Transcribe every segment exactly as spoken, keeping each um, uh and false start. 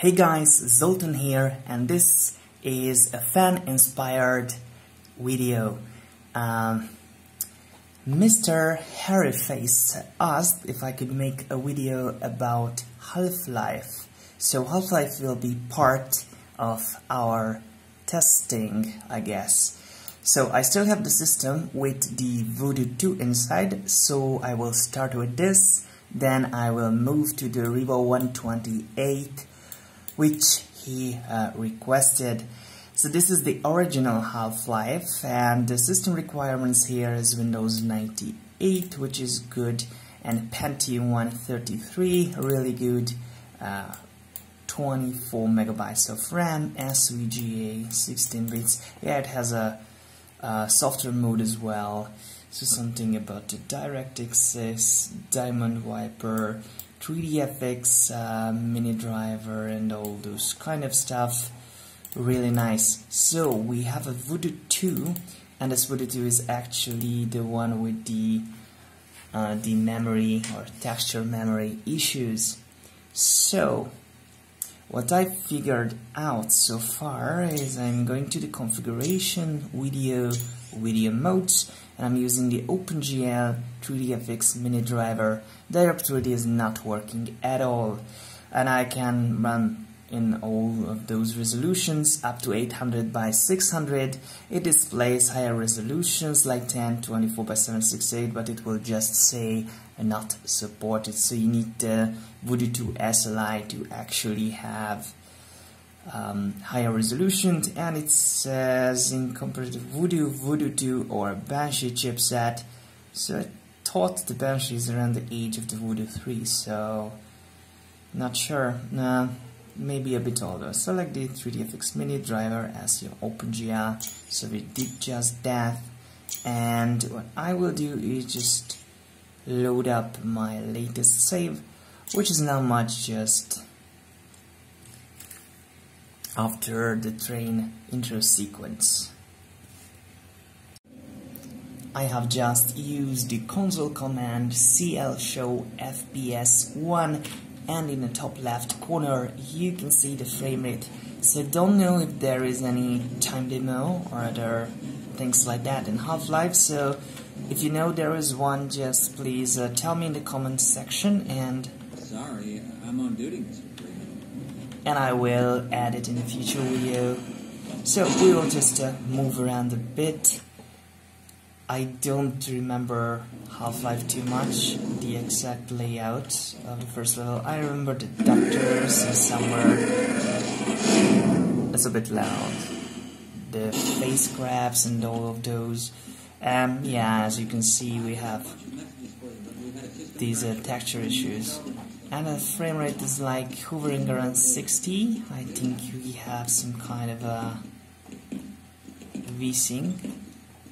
Hey guys, Zoltan here, and this is a fan-inspired video. Um, Mister Harryface asked if I could make a video about Half-Life. So Half-Life will be part of our testing, I guess. So I still have the system with the Voodoo two inside, so I will start with this, then I will move to the RIVA one twenty-eight. Which he uh, requested. So this is the original Half-Life, and the system requirements here is Windows ninety-eight, which is good, and Pentium one thirty-three, really good, uh, twenty-four megabytes of RAM, S V G A, sixteen bits. Yeah, it has a, a software mode as well, so something about the DirectX, Diamond Wiper, three D F X, uh, mini driver, and all those kind of stuff. Really nice. So we have a Voodoo two, and this Voodoo two is actually the one with the uh, the memory or texture memory issues. So what I figured out so far is I'm going to the configuration, video, video modes, and I'm using the OpenGL, three D F X, mini driver. Direct three D is not working at all, and I can run in all of those resolutions up to eight hundred by six hundred. It displays higher resolutions like ten twenty-four by seven sixty-eight, but it will just say not supported. So you need the Voodoo two S L I to actually have Um, higher resolution, and it says in comparative Voodoo, Voodoo two or Banshee chipset. So I thought the Banshee is around the age of the Voodoo three, so not sure, nah, maybe a bit older. Select the three D F X mini driver as your OpenGL, so we did just that, and what I will do is just load up my latest save, which is not much, just after the train intro sequence. I have just used the console command cl show F P S one, and in the top left corner you can see the frame rate. So don't know if there is any time demo or other things like that in Half-Life, so if you know there is one, just please uh, tell me in the comments section, and sorry, I'm on duty, and I will add it in a future video. So we will just uh, move around a bit. I don't remember Half-Life too much, the exact layout of the first level. I remember the doctors somewhere. That's a bit loud. The face grabs and all of those. Um, yeah, as you can see, we have these uh, texture issues. And the frame rate is like hovering around sixty. I think we have some kind of a VSync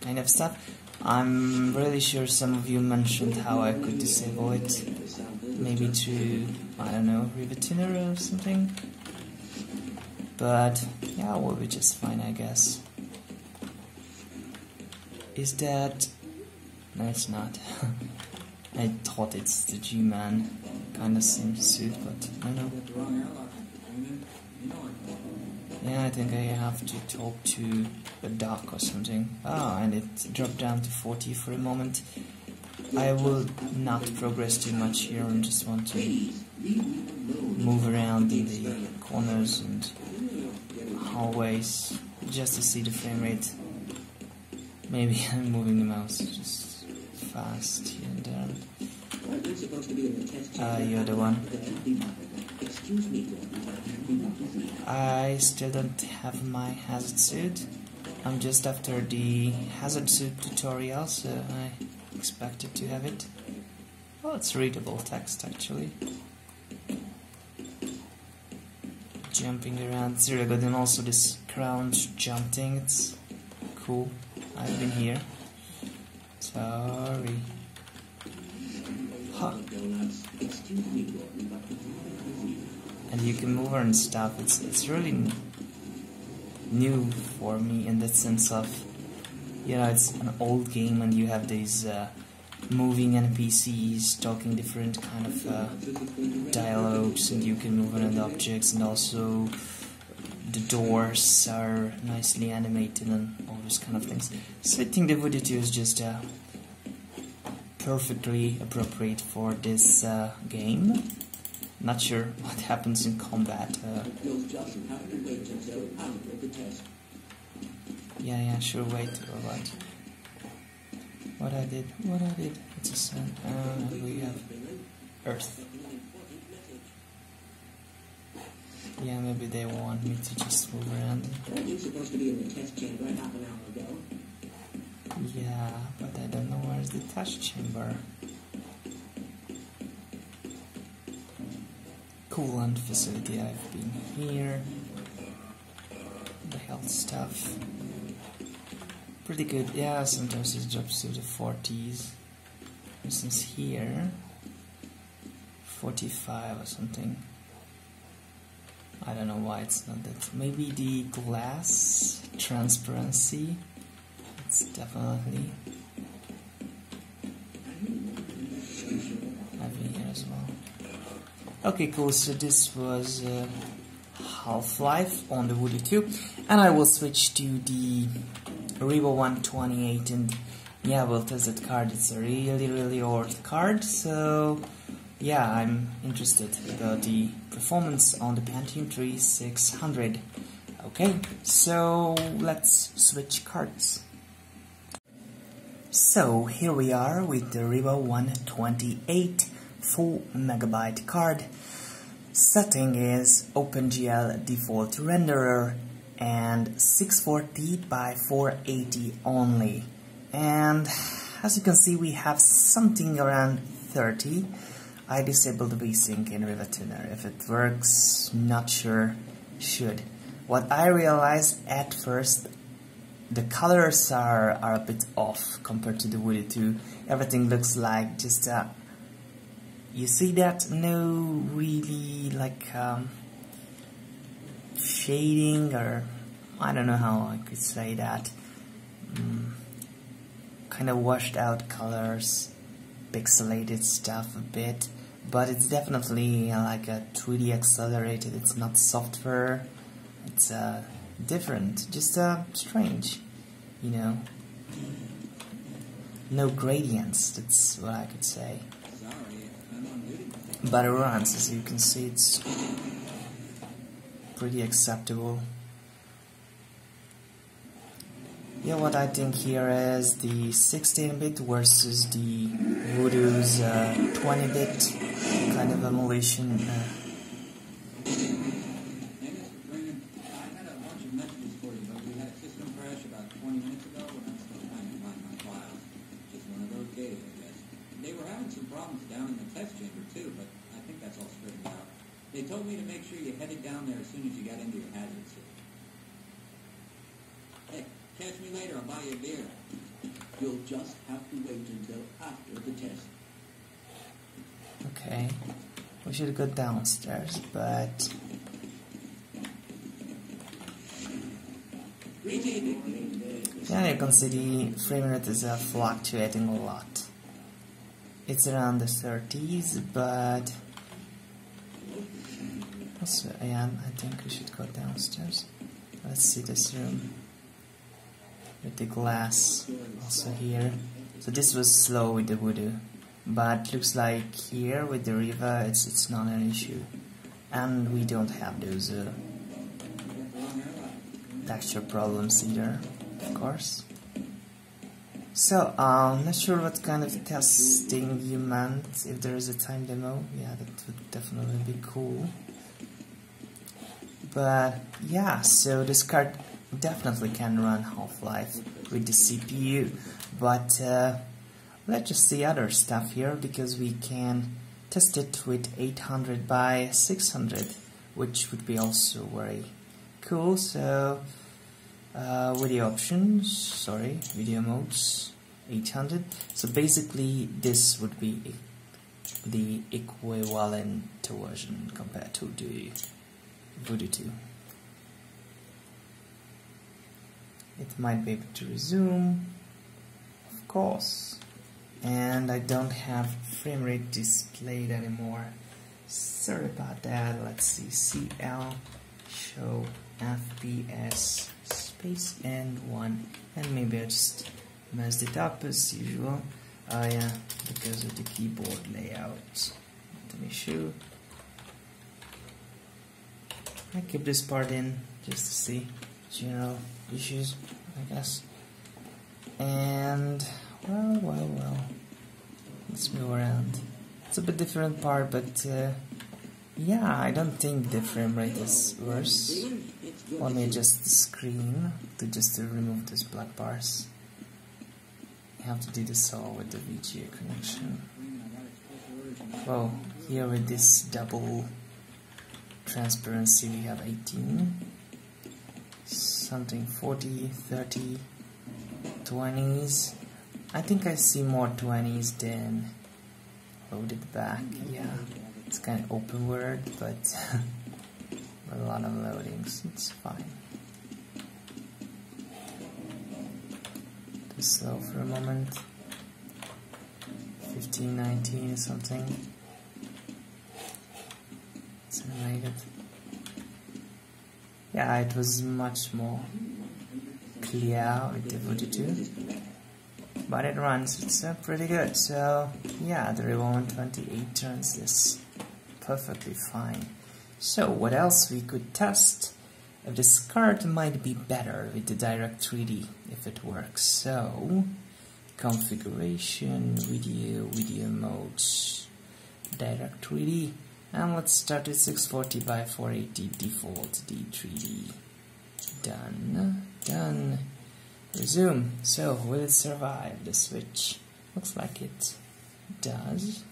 kind of stuff. I'm really sure some of you mentioned how I could disable it. Maybe to, I don't know, RivaTuner or something. But yeah, we'll be just fine, I guess. Is that... No, it's not. I thought it's the G-Man. Kind of seems suit, but I know. Yeah, I think I have to talk to the dock or something. Ah, and it dropped down to forty for a moment. I will not progress too much here, and just want to move around in the corners and hallways just to see the frame rate. Maybe I'm moving the mouse just fast here and there. Ah, uh, you're the one. I still don't have my hazard suit. I'm just after the hazard suit tutorial, so I expected to have it. Well, it's readable text actually. Jumping around, zero, but then also this crouch jumping, it's cool. I've been here. Sorry. And you can move and stuff. It's it's really new for me in the sense of, you know, it's an old game and you have these uh, moving N P Cs, talking different kind of uh, dialogues, and you can move around objects, and also the doors are nicely animated and all those kind of things. So I think the Voodoo two is just uh, perfectly appropriate for this uh, game. Not sure what happens in combat. Uh, yeah, yeah, sure, wait, alright. What I did, what I did, it's a sound. Uh, we have Earth. Yeah, maybe they want me to just move around. You supposed to be in the test chamber half an hour ago. Yeah, but I don't know where is the test chamber. Coolant facility, I've been here. The health stuff. Pretty good, yeah, sometimes it drops to the forties. For instance here, forty-five or something. I don't know why it's not that. Maybe the glass transparency. It's definitely... I've been here as well. Okay, cool, so this was uh, Half-Life on the Voodoo two, and I will switch to the RIVA one twenty-eight, and yeah, we'll test that card. It's a really, really old card, so yeah, I'm interested about the performance on the Pentium three six hundred. Okay, so let's switch cards. So here we are with the RIVA one twenty-eight. four megabyte card. Setting is OpenGL default renderer and six forty by four eighty only. And as you can see, we have something around thirty. I disabled VSync in RivaTuner. If it works, not sure, should. What I realized at first, the colors are, are a bit off compared to the Voodoo two. Everything looks like just a... You see that? No really like um, shading, or I don't know how I could say that. Mm, kind of washed out colors, pixelated stuff a bit, but it's definitely uh, like a three D accelerated. It's not software. It's uh, different, just uh, strange, you know. No gradients. That's what I could say. But it runs, as you can see, it's pretty acceptable. Yeah, what I think here is the sixteen bit versus the Voodoo's twenty bit uh, kind of emulation. Uh, Okay, we should go downstairs, but yeah, you can see the frame rate is uh, fluctuating a lot. It's around the thirties, but also, yeah, I think we should go downstairs. Let's see this room with the glass also here. So this was slow with the Voodoo, but looks like here with the RIVA it's it's not an issue, and we don't have those uh, texture problems either, of course. So I'm um, not sure what kind of testing you meant. If there is a time demo, yeah, that would definitely be cool. But yeah, so this card definitely can run Half-Life with the C P U, but uh, let's just see other stuff here, because we can test it with eight hundred by six hundred, which would be also very cool. So uh, video options, sorry, video modes, eight hundred. So basically this would be the equivalent version compared to the Voodoo two. It might be able to resume, of course. and I don't have frame rate displayed anymore. Sorry about that. Let's see, C L show F P S space and one, and maybe I just messed it up as usual. Oh uh, yeah, because of the keyboard layout. Let me show. I keep this part in just to see general issues, I guess. And well, well, well. Let's move around. It's a bit different part, but uh, yeah, I don't think the frame rate is worse. Let me adjust the screen to just to remove these black bars. You have to do this all with the V G A connection. Well, here with this double transparency we have eighteen, something forty, thirty, twenties. I think I see more twenties than loaded back. Yeah, it's kind of open world, but a lot of loadings. It's fine. Too slow for a moment. fifteen, nineteen, something. It's animated. Yeah, it was much more clear with the Voodoo two. But it runs, it's uh, pretty good. So yeah, the RIVA one twenty-eight turns this perfectly fine. So what else we could test? If this card might be better with the Direct three D if it works. So configuration, video, video modes, Direct three D, and let's start with six forty by four eighty default D three D. Done, done. Resume. So, will it survive the switch? Looks like it does.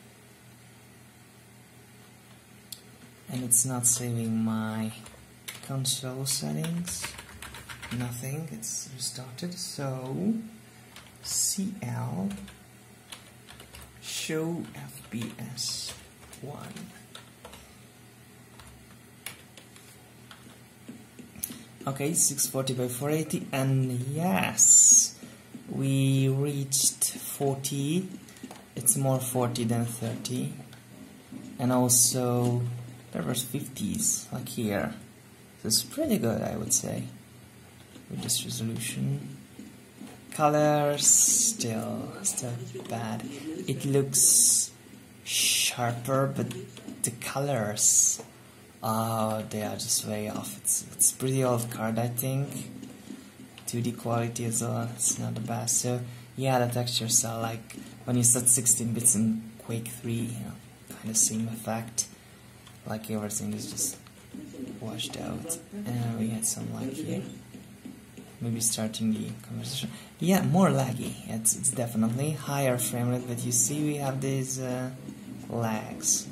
And it's not saving my console settings. Nothing. It's restarted. So, C L show F P S one. Okay, six forty by four eighty, and yes, we reached forty. It's more forty than thirty, and also there was fifties like here. So it's pretty good, I would say, with this resolution. Colors still still bad. It looks sharper, but the colors. Oh, they are just way off. It's it's pretty old card, I think. two D quality as well, it's not the best. So yeah, the textures are like when you set sixteen bits in Quake three, you know, kind of same effect. Like everything is just washed out. And we had some lag here. Maybe starting the conversation. Yeah, more laggy. It's it's definitely higher frame rate, but you see we have these uh, lags.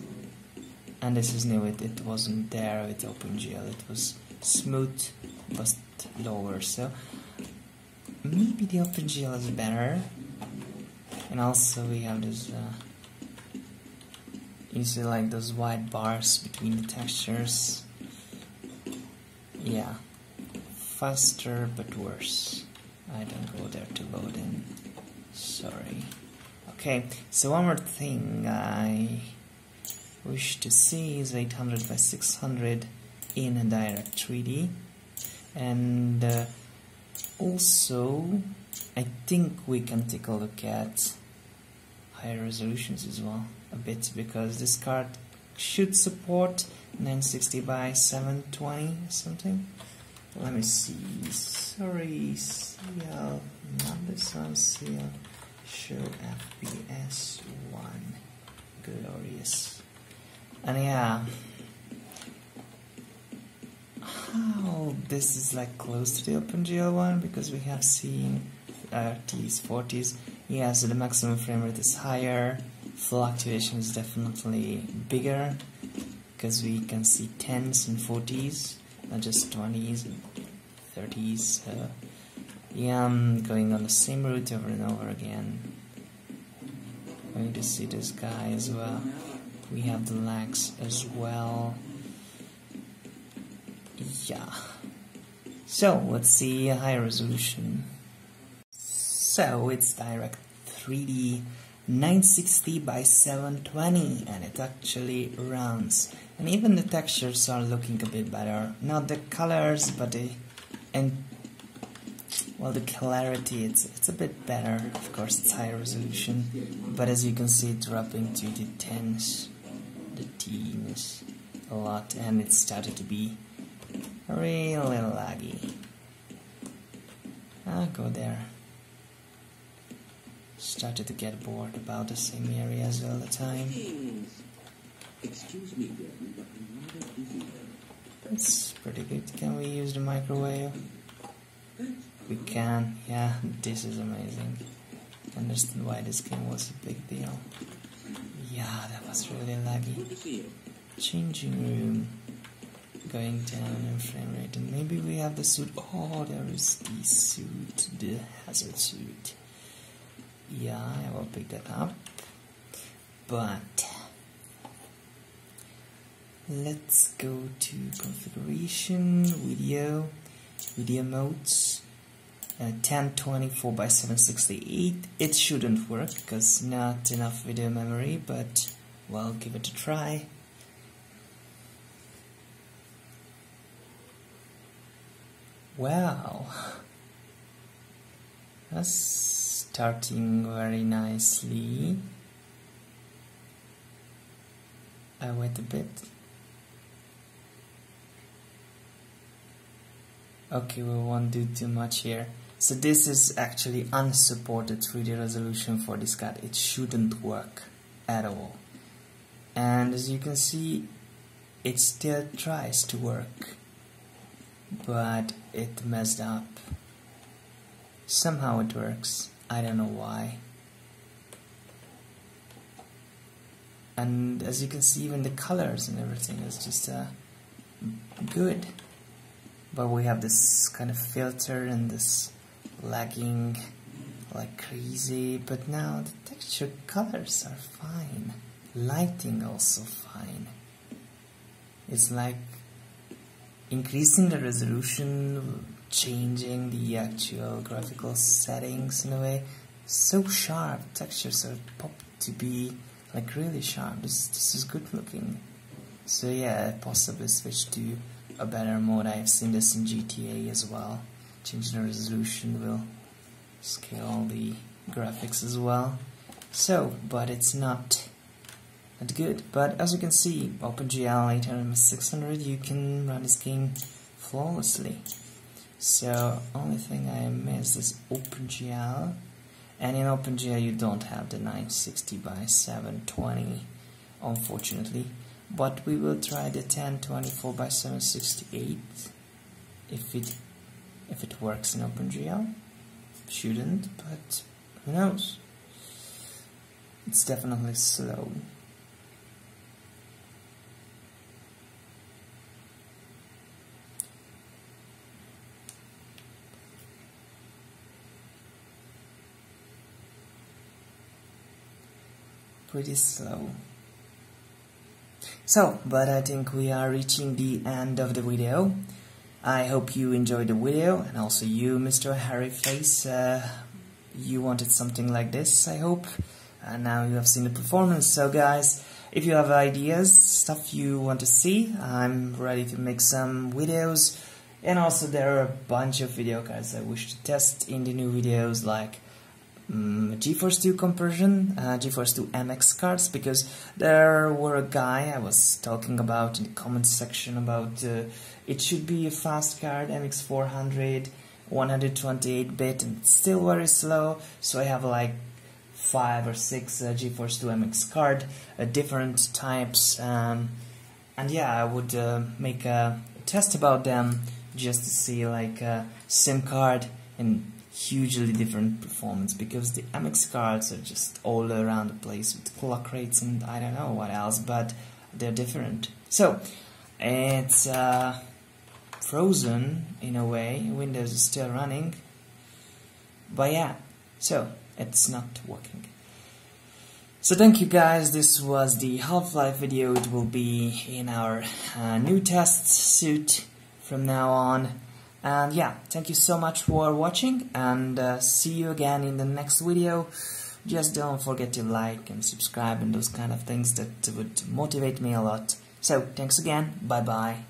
And this is new, it, it wasn't there with OpenGL, it was smooth, but lower, so maybe the OpenGL is better. And also we have this, uh, you see like those white bars between the textures. Yeah, faster but worse. I don't go there to load in, sorry. Okay, so one more thing I wish to see is eight hundred by six hundred in a Direct three D, and uh, also I think we can take a look at higher resolutions as well a bit, because this card should support nine sixty by seven twenty something. Let me see, sorry, C L, not this one, C L, show F P S one, glorious. And yeah, how this is like close to the OpenGL one, because we have seen thirties, forties. Yeah, so the maximum frame rate is higher, fluctuation is definitely bigger, because we can see tens and forties, not just twenties and thirties. So yeah, I'm going on the same route over and over again. Going to see this guy as well. We have the lags as well. Yeah. So let's see a high resolution. So it's Direct three D nine sixty by seven twenty, and it actually runs. And even the textures are looking a bit better. Not the colors, but the and well, the clarity, it's it's a bit better. Of course, it's high resolution, but as you can see, it dropped into the tens, the teens a lot, and it started to be really laggy. I'll go there. Started to get bored about the same areas all the time. Excuse me, but I'm rather busy. That's pretty good. Can we use the microwave? We can. Yeah, this is amazing. I understand why this game was a big deal. Yeah, that was really laggy. Changing room. Going down in frame rate, and maybe we have the suit. Oh, there is the suit, the hazard suit. Yeah, I will pick that up. But let's go to configuration, video, video modes, uh, ten twenty-four by seven sixty-eight. It shouldn't work because not enough video memory, but well, give it a try. Wow, that's starting very nicely. I wait a bit. Okay, we won't do too much here. So this is actually unsupported three D resolution for this card. It shouldn't work at all. And as you can see, it still tries to work. But it messed up. Somehow it works. I don't know why. And as you can see, even the colors and everything is just uh, good. But we have this kind of filter and this lagging like crazy. But now the texture colors are fine. Lighting also fine. It's like increasing the resolution, changing the actual graphical settings in a way. So sharp, textures are popped to be like really sharp. This, this is good looking. So yeah, possibly switch to a better mode. I've seen this in G T A as well. Changing the resolution will scale the graphics as well. So, but it's not That's good, but as you can see, OpenGL eight hundred by six hundred, you can run this game flawlessly. So, only thing I missed is OpenGL, and in OpenGL you don't have the nine sixty by seven twenty, unfortunately. But we will try the ten twenty-four by seven sixty-eight, if it, if it works in OpenGL. Shouldn't, but who knows? It's definitely slow. Pretty slow. So, but I think we are reaching the end of the video. I hope you enjoyed the video, and also you, Mister Harryface, uh, you wanted something like this, I hope. And now you have seen the performance. So guys, if you have ideas, stuff you want to see, I'm ready to make some videos. And also there are a bunch of video cards I wish to test in the new videos, like Mm, GeForce two conversion, uh, GeForce two M X cards, because there were a guy I was talking about in the comments section about uh, it should be a fast card, M X four hundred, one twenty-eight bit, and it's still very slow. So I have like five or six uh, GeForce two M X card, uh, different types, um, and yeah, I would uh, make a test about them just to see like a SIM card and hugely different performance, because the M X cards are just all around the place with clock rates and I don't know what else, but they're different. So it's uh, frozen in a way, Windows is still running, but yeah, so it's not working. So thank you guys, this was the Half-Life video. It will be in our uh, new test suite from now on. And yeah, thank you so much for watching, and uh, see you again in the next video. just don't forget to like and subscribe and those kind of things that would motivate me a lot. So thanks again, bye bye.